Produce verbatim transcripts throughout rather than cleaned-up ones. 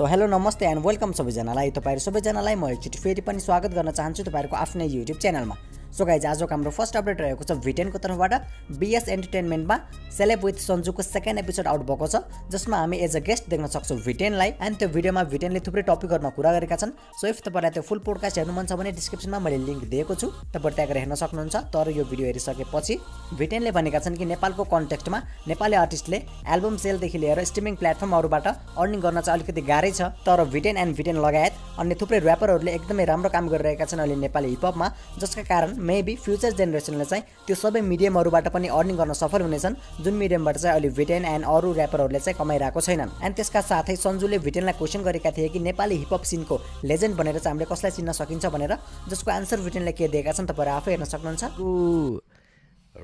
So hello नमस्ते and welcome सबैजनालाई। तपाईहरु सबैजनालाई म एकचोटी फेरि पनि स्वागत गर्न चाहन्छु तपाईहरुको आफ्नै YouTube च्यानलमा। सो गाइज आज को हाम्रो फर्स्ट अपडेट रहेको छ भिटेन को तर्फबाट बीएस एन्टरटेनमेन्टमा सेलेब विथ संजू को सेकेन्ड एपिसोड आउट भएको छ, जसमा हामी एज अ गेस्ट देख्न सक्छौं भिटेनलाई। एन्ड त्यो भिडियोमा भिटेनले थुप्रै टपिकहरुमा कुरा गरेका छन्। सो इफ तपाईलाई त्यो फुल पोडकास्ट हेर्नु मन छ भने डिस्क्रिप्सनमा मैले लिंक दिएको छु, तपाईहरु त्यहाँ गएर हेर्न सक्नुहुन्छ। तर यो भिडियो हेरिसकेपछि भिटेनले भनेका छन् कि नेपालको कन्टेक्स्टमा नेपाली आर्टिस्टले एल्बम सेलदेखि लिएर स्ट्रीमिङ प्लेटफर्महरुबाट अर्निङ गर्न चाहिँ अलिकति गाह्रै छ, तर भिटेन एन्ड भिटेन लगायत अन्य थुप्रै ऱ्यापरहरुले एकदमै राम्रो काम गरिरहेका छन् अहिले नेपाली हिपहपमा, जसका कारण मेबी फ्यूचर जेनेरेसनले चाहिँ त्यो सबै मिडियमहरुबाट पनि अर्निङ गर्न सफल हुनेछन्, जुन मिडियमबाट चाहिँ अहिले भिटेन एन्ड अरू ऱ्यापरहरुले चाहिँ कमाइरहेको छैनन्। एन्ड त्यसका साथै संजूले भिटेनलाई क्वेशन गरेका थिए कि नेपाली हिपहप सिनको लेजेन्ड भनेर चाहिँ हामीले कसलाई चिन्न सकिन्छ भनेर, जसको आन्सर भिटेनले के दिएका छन् तपाईहरु आफै हेर्न सक्नुहुन्छ।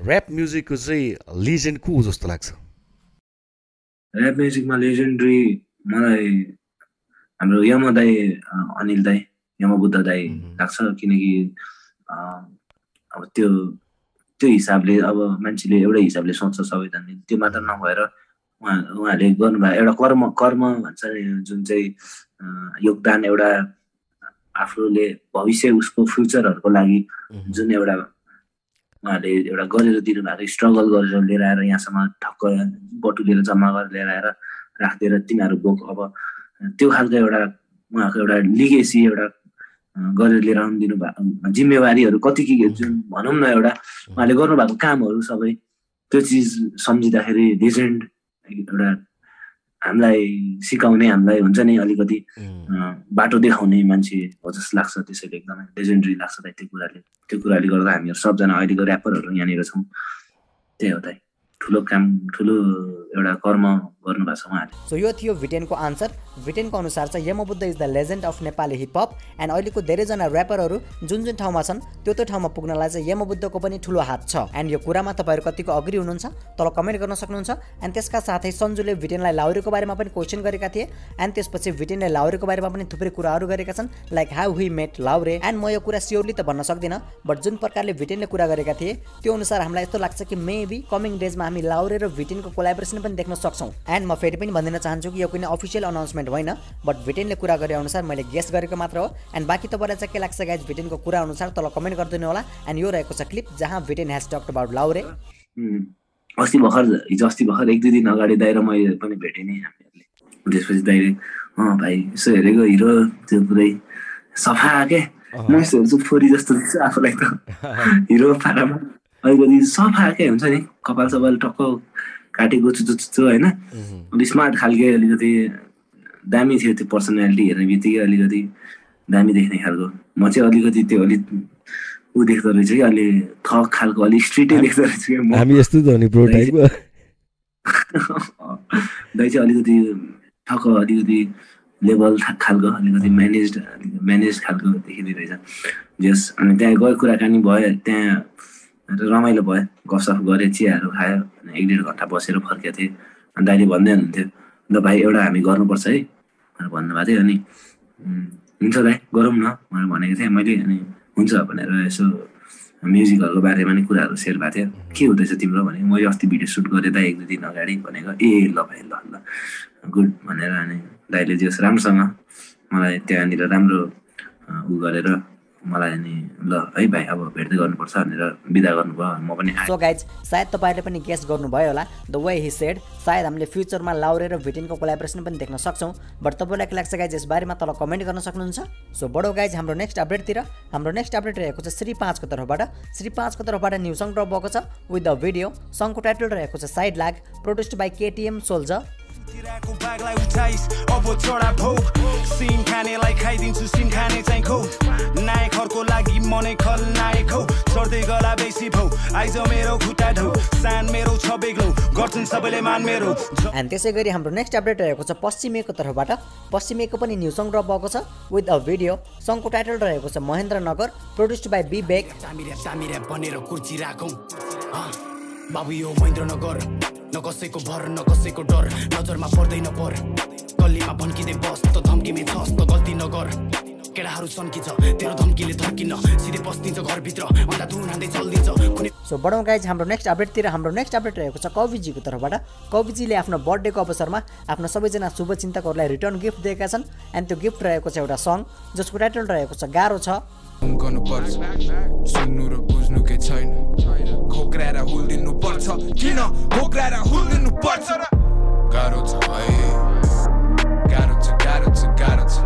र्याप म्युजिकको चाहिँ लेजेन्ड को जस्तो लाग्छ? र्याप म्युजिकमा लेजेन्डरी मलाई हाम्रो यमा दाइ, अनिल दाइ, यमा बुद्ध दाइ लाग्छ, किनकि अब त्यो त्यो हिसाबले अब मान्छेले एउटा हिसाबले सोच्छ सबैजनाले, त्यो मात्र नभएर उहाँ उहाँले गर्नुभयो एउटा कर्म कर्म भन्छ जुन चाहिँ योगदान, एउटा आफूले भविष्य उसको फ्युचरहरुको लागि जुन एउटा उहाँले एउटा गरेर दिनुभएको, स्ट्रगल गरेर लिएर आएर यहाँसम्म ठक्क बटुलेर जम्मा गरेर लिएर आएर राखिदिएर तिमीहरू बोक, अब त्यो खालको एउटा उहाँको एउटा लिगेसी एउटा गरेर लिएर आउनु दिनुभएको जिम्मेवारीहरू कति के जुन भनौँ न एउटा उहाँले गर्नुभएको कामहरू सबै त्यो चिज सम्झिँदाखेरि लेजेन्ड एउटा हामीलाई सिकाउने, हामीलाई हुन्छ नि अलिकति बाटो देखाउने मान्छे हो जस्तो लाग्छ। त्यसैले एकदमै लेजेन्डरी लाग्छ दाइ त्यो कुराले, त्यो कुराले गर्दा हामीहरू सबजना अहिलेको ऱ्यापरहरू यहाँनिर छौँ। त्यही हो दाइ, ठुलो काम ठुलो एउटा कर्म गर्नुभएको छ उहाँले। सो यो थियो भिटेनको आन्सर। भिटेनको अनुसार चाहिँ Yama Buddha is the legend of Nepali hip hop and अहिलेको धेरैजना ऱ्यापरहरू जुन जुन ठाउँमा छन् त्यो त्यो ठाउँमा पुग्नलाई चाहिँ यमा बुद्धको पनि ठुलो हात छ। एन्ड यो कुरामा तपाईँहरू कतिको अग्री हुनुहुन्छ तल कमेन्ट गर्न सक्नुहुन्छ। एन्ड त्यसका साथै संजूले भिटेनलाई लाहुरेको बारेमा पनि क्वेसन गरेका थिए। एन्ड त्यसपछि भिटेनले लाहुरेको बारेमा पनि थुप्रै कुराहरू गरेका छन्, लाइक हाउ वी मेट लाहुरे। एन्ड म यो कुरा स्योरली त भन्न सक्दिनँ, बट जुन प्रकारले भिटेनले कुरा गरेका थिए त्यो अनुसार हामीलाई यस्तो लाग्छ कि मेबी कमिङ डेजमा हामी लाहुरे र भिटेनको कोलाबोरेसन पनि देख्न सक्छौँ। एन्ड म फेरि पनि भन्न चाहन्छु कि यो कुनै अफिसियल अनाउन्समेन्ट होइन, बट भिटेनले कुरा गरे अनुसार मैले गेस गरेको मात्र हो। एन्ड बाकी तपाईँलाई चाहिँ के लाग्छ गाइज भिटेनको कुरा अनुसार तल कमेन्ट गरिदिनु होला। एन्ड यो रहेको छ क्लिप जहाँ भिटेन ह्याज टक्ड अबाउट लाहुरे। अस्ति भर्खर हिजो अस्ति भर्खर एक दुई दिन अगाडि दाइर मैले पनि भेटेँ नि हामीहरूले, त्यसपछि दाइले अँ भाइ यसो हेरेको हिरो त्यो पुरै सफा के म यसो हेर्छु फोरी जस्तो दिन्छ आफूलाई त हिरो फारामा अलिकति सफा के हुन्छ नि, कपाल सपाल टक्क काटेको चुचो चुच्चो होइन, अलि स्मार्ट खालके अलिकति दामी थियो त्यो पर्सनालिटी हेर्ने बित्तिकै अलिकति दामी देख्ने खालको। म चाहिँ अलिकति त्यो अलिक ऊ देख्दो रहेछ कि अलि थक खालको अलिक स्ट्रिटै देख्दो रहेछ कि हामी यस्तो त नि प्रोटाइपको दाइ चाहिँ अलिकति ठक्क अलिकति लेभल खालको अलिकति म्यानेज म्यानेज खालको देखिँदै रहेछ जस। अनि त्यहाँ गयो कुराकानी भयो, त्यहाँ रमाइलो भयो, गफसफ गरेँ, चियाहरू खायो, एक डेढ घन्टा बसेर फर्केको थिएँ। अनि दाइले भन्दै हुनुहुन्थ्यो ल भाइ एउटा हामी गर्नुपर्छ है भनेर भन्नुभएको थियो। अनि हुन्छ दाइ गरौँ न भनेर भनेको थिएँ मैले। अनि हुन्छ भनेर यसो म्युजिकहरूको बारेमा नि कुराहरू सेयर भएको थियो, के हुँदैछ तिम्रो भने मैले अस्ति भिडियो सुट गरेँ दाइ एक दुई दिन अगाडि भनेको, ए ल भाइ ल ल गुड भनेर। अनि दाइले जस राम्रोसँग मलाई त्यहाँनिर राम्रो उ गरेर मलाई अनि ल है भाइ अब भेट्दै गर्नुपर्छ भनेर बिदा गर्नुभयो। म पनि आएँ। सो गाइज सायद तपाईँहरूले पनि गेस गर्नुभयो होला द वे हि सेड, सायद हामीले फ्युचरमा लाहुरे र भिटेनको कोलाबोरेसन पनि देख्न सक्छौँ, बट तपाईँलाई के लाग्छ गाइज यसबारेमा तल कमेन्ट गर्न सक्नुहुन्छ। सो बडो गाइज हाम्रो नेक्स्ट अपडेटतिर, हाम्रो नेक्स्ट अपडेट रहेको छ श्री पाँचको तर्फबाट। श्री पाँचको तर्फबाट न्यू सङ ड्रप भएको छ विथ द भिडियो। सङको टाइटल रहेको छ साइड लाग, प्रोड्युस्ड बाई केटिएम सोल्जर। तिराको बागलाई उठाइस अब छोडा भौ सिन खानेलाई खाइदिन्छु सिन खाने चाहिँ खौ, नायकहरुको लागि म नै खलनायक हो, चढ्दै गला बेसी भौ आइज मेरो खुट्टा ढौ सान मेरो छ बेग्लो गर्छन् सबैले मान मेरो। एन्ड त्यसै गरी हाम्रो नेक्स्ट अपडेट रहेको छ पश्चिमेको तर्फबाट। पश्चिमेको पनि न्यू सङ ड्रप भएको छ विथ अ भिडियो। सङको टाइटल रहेको छ Mahendra Nagar, produced by B Beg. सामीरे सामीरे बनेर कुर्सी राखौ बाबु यो महेन्द्र नगर, न कसैको भर न कसैको डर, नजरमा पर्दैन पर गल्लीमा भन्किँदै बस त धम्कीमै छस् त गल्ती नगर, केटाहरू सन्किन्छ तेरो धम्कीले धर्किन्न, सिधै पस्दिन्छ घरभित्र अन्त धुन हान्दै चल्दिन्छ। सो बढौं गाइज, हाम्रो नेक्स्ट अपडेट तिर हाम्रो नेक्स्ट अपडेट रहेको छ कविजी को तर्फबाट। कविजीले आफ्नो बर्थडे को अवसरमा आफ्नो सबैजना शुभचिन्तकहरुलाई रिटर्न गिफ्ट दिएका छन्। अनि त्यो गिफ्ट रहेको छ एउटा सङ जसको टाइटल रहेको छ गाह्रो छ। सुन्नु र बुझ्नु के छैन, खोक्राएर हुल्दिनु पर्छ, किन खोक्राएर हुल्दिनु पर्छ र गाह्रो छ है, गाह्रो छ, गाह्रो छ, गाह्रो छ,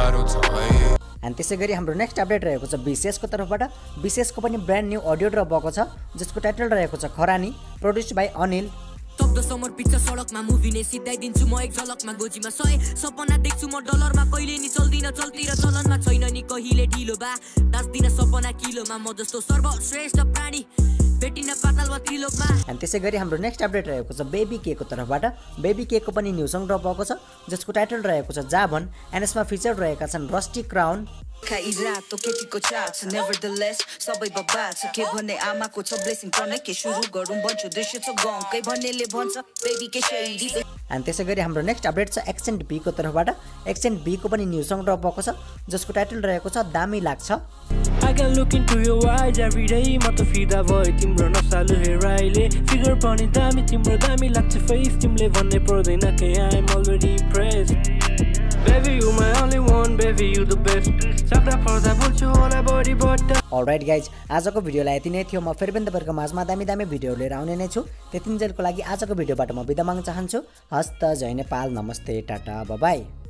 गाह्रो छ है। अनि त्यसैगरी हाम्रो नेक्स्ट अपडेट रहेको छ विशेष को तर्फबाट। विशेष को पनि ब्रान्ड न्यू ऑडियो ड्रप भएको छ जसको टाइटल रहेको छ खरानी, प्रोड्युस्ड बाइ अनिल। शब्द समर पिक्चर सडकमा मुभी नै सिधाइदिन्छु म, एक झलकमा गोजीमा सय सपना देख्छु म, डलरमा कहिले नि चल्दिन, चल्ती र चलनमा छैन नि कहिले ढिलो बा, नाच्दिन सपना किलोमा, म जस्तो सर्वश्रेष्ठ प्राणी भेटिन पातालमा त्रिलोकमा। अनि त्यसैगरी हाम्रो नेक्स्ट अपडेट रहेको छ बेबी के को तर्फबाट। बेबी के को पनि न्यू सङ ड्रप भएको छ जसको टाइटल रहेको छ जाभन। अनि यसमा फिचर रहेका छन् रस्टी क्राउन। खाइ रातो केटीको चाट, नेभरदलेस सबै बबात, के भन्ने आमाको छ ब्लेसिङ पर्ने, के सुरु गरौँ भन्छु दृश्य छ गाउँकै भन्नेले भन्छ बेबी के शेडी। अनि त्यसैगरी हाम्रो नेक्स्ट अपडेट छ एक्सेन्ट बी को तर्फबाट। एक्सेन्ट बी को पनि न्यू सङ ड्रप भएको छ जसको टाइटल रहेको छ दामी लाग्छ। I can look into your eyes every day, ma ta fida bhai timro nasalu heraile, figure pani dami timro dami lagcha, face timle bhanne pardaina ke I am already impressed, baby you my only one, baby you the best, sabda parda bolchu hola body but। Alright guys, आजको video लाई यति नै थियो। म फेरि पनि तपाईहरुको माझमा दामी दामी भिडियो लिएर आउने नै छु। त्यतिन्जेलको लागि आजको भिडियोबाट म बिदा माग्न चाहन्छु। हस्त जय नेपाल, नमस्ते, टाटा, बाइ बाइ।